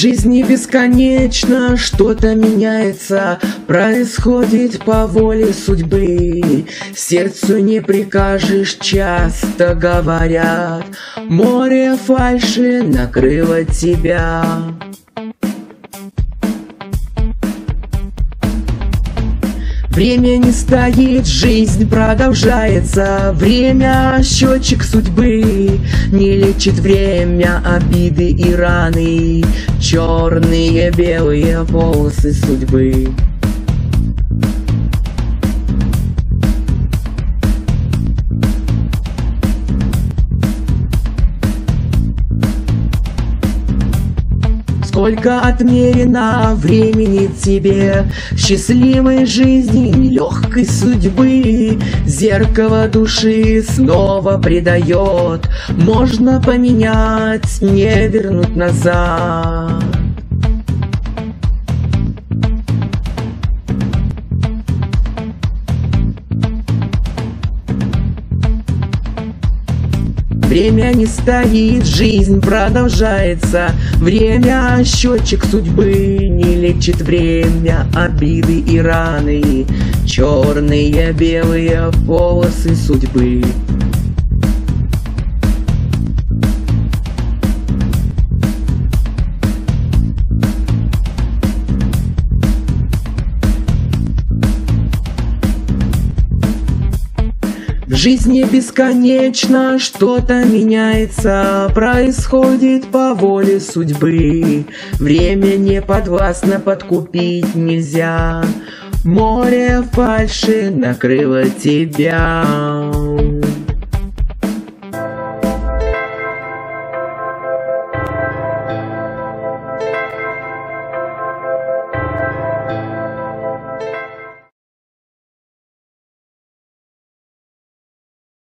Жизнь не бесконечна, что-то меняется, происходит по воле судьбы. Сердцу не прикажешь, часто говорят, море фальши накрыло тебя. Время не стоит, жизнь продолжается, время — счетчик судьбы. Не лечит время обиды и раны, черные белые волосы судьбы. Сколько отмерено времени тебе, счастливой жизни, нелегкой судьбы. Зеркало души снова предает, можно поменять, не вернуть назад. Время не стоит, жизнь продолжается, время — счетчик судьбы. Не лечит время обиды и раны, черные белые волосы судьбы. Жизнь не бесконечна, что-то меняется, происходит по воле судьбы. Время не подвластно, подкупить нельзя, море фальши накрыло тебя.